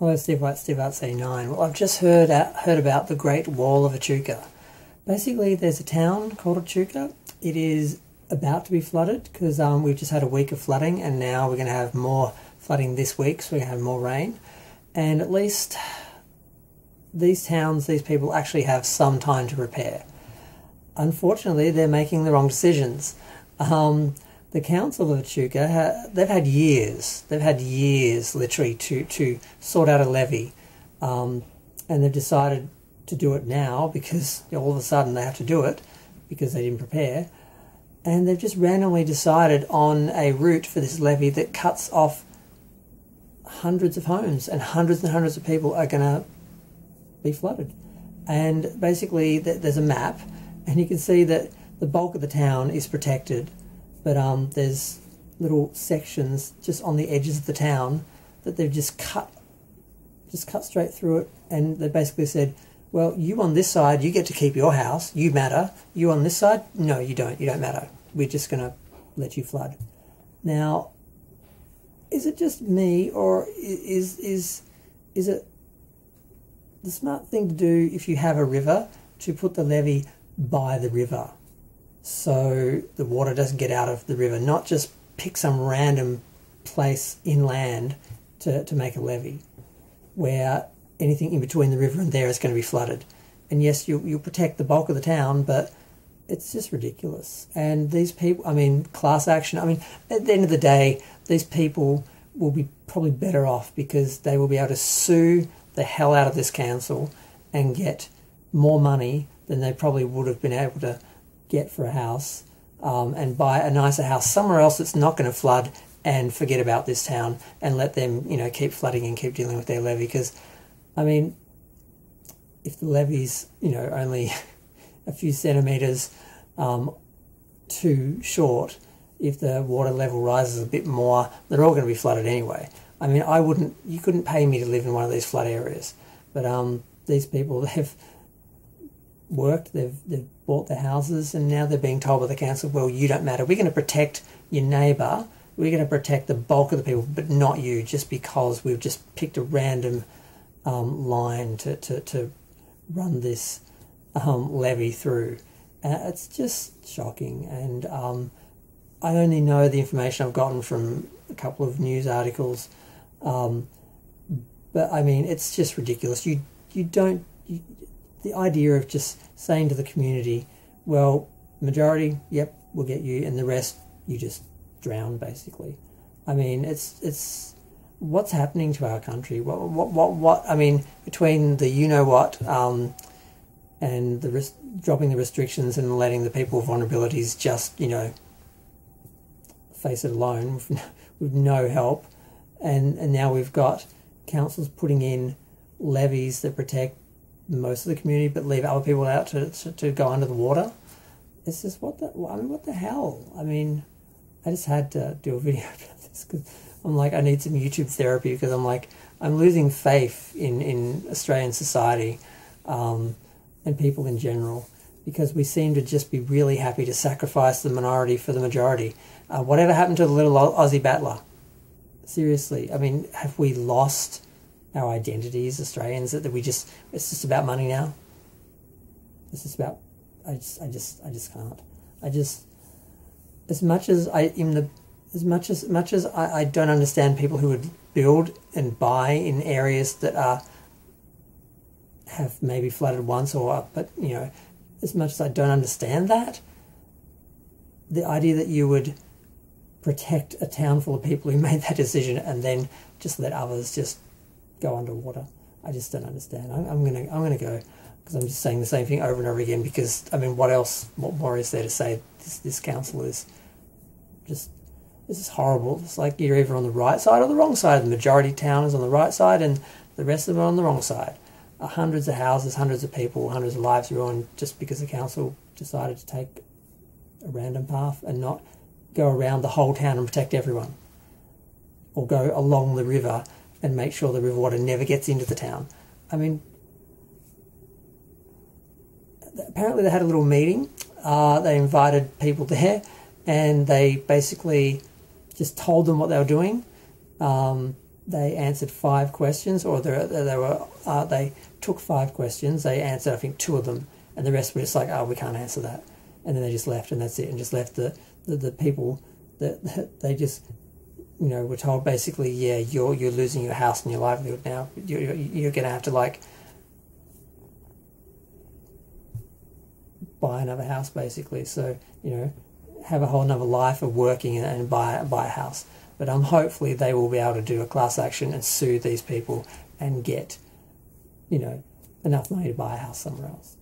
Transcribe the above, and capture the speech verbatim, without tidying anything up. Hello, Steve White, Steve Arts eighty-nine. Well, I've just heard uh, heard about the Great Wall of Echuca. Basically, there's a town called Echuca. It is about to be flooded because um, we've just had a week of flooding, and now we're going to have more flooding this week, so we're going to have more rain. And at least these towns, these people actually have some time to repair. Unfortunately, they're making the wrong decisions. Um, The Council of Echuca, they've had years, they've had years literally to, to sort out a levy, um, and they've decided to do it now because you know, all of a sudden they have to do it because they didn't prepare, and they've just randomly decided on a route for this levy that cuts off hundreds of homes, and hundreds and hundreds of people are going to be flooded. And basically there's a map, and you can see that the bulk of the town is protected. But um, there's little sections just on the edges of the town that they've just cut, just cut straight through it. And they basically said, well, you on this side, you get to keep your house. You matter. You on this side? No, you don't. You don't matter. We're just going to let you flood. Now, is it just me, or is, is, is it the smart thing to do if you have a river to put the levee by the river? So the water doesn't get out of the river, not just pick some random place inland to, to make a levee where anything in between the river and there is going to be flooded. And yes, you, you'll protect the bulk of the town, but it's just ridiculous. And these people, I mean, class action, I mean, at the end of the day, these people will be probably better off because they will be able to sue the hell out of this council and get more money than they probably would have been able to get for a house, um, and buy a nicer house somewhere else that's not going to flood, and forget about this town and let them, you know, keep flooding and keep dealing with their levy. Because, I mean, if the levy's, you know, only a few centimetres um, too short, if the water level rises a bit more, they're all going to be flooded anyway. I mean, I wouldn't, you couldn't pay me to live in one of these flood areas. But um, these people, they've worked, they've, they've bought their houses, and now they're being told by the council, well, you don't matter. We're going to protect your neighbour. We're going to protect the bulk of the people, but not you, just because we've just picked a random um, line to, to, to run this um, levy through. Uh, it's just shocking. And um, I only know the information I've gotten from a couple of news articles. Um, but, I mean, it's just ridiculous. You, you don't... You, the idea of just saying to the community, well, majority, yep, we'll get you, and the rest, you just drown, basically. I mean, it's it's what's happening to our country. What, what, what, what I mean, between the you-know-what um, and the risk, dropping the restrictions and letting the people with vulnerabilities just, you know, face it alone with no, with no help, and, and now we've got councils putting in levies that protect most of the community, but leave other people out to, to, to go under the water. It's just, what the, I mean, what the hell? I mean, I just had to do a video about this because I'm like, I need some YouTube therapy, because I'm like, I'm losing faith in, in Australian society um, and people in general, because we seem to just be really happy to sacrifice the minority for the majority. Uh, whatever happened to the little Aussie battler? Seriously, I mean, have we lost our identities, Australians, that we just, it's just about money now? It's just about, I just, I just, I just can't. I just, as much as I, in the, as much as, much as I, I don't understand people who would build and buy in areas that are, have maybe flooded once or up, but, you know, as much as I don't understand that, the idea that you would protect a town full of people who made that decision and then just let others just go underwater, I just don't understand. I'm, I'm gonna, I'm gonna go, because I'm just saying the same thing over and over again. Because I mean, what else? What more is there to say? This, this council is just, this is horrible. It's like you're either on the right side or the wrong side. The majority town is on the right side, and the rest of them are on the wrong side. Uh, hundreds of houses, hundreds of people, hundreds of lives ruined just because the council decided to take a random path and not go around the whole town and protect everyone, or go along the river and make sure the river water never gets into the town. I mean, apparently they had a little meeting. Uh, they invited people there, and they basically just told them what they were doing. Um, they answered five questions, or they, they were uh, they took five questions. They answered, I think, two of them, and the rest were just like, oh, we can't answer that, and then they just left, and that's it, and just left the the, the people that they just, you know, were told basically, yeah, you're you're losing your house and your livelihood now. You're you're, you're going to have to like buy another house, basically. So, you know, have a whole nother life of working and, and buy buy a house. But um, hopefully they will be able to do a class action and sue these people and get, you know, enough money to buy a house somewhere else.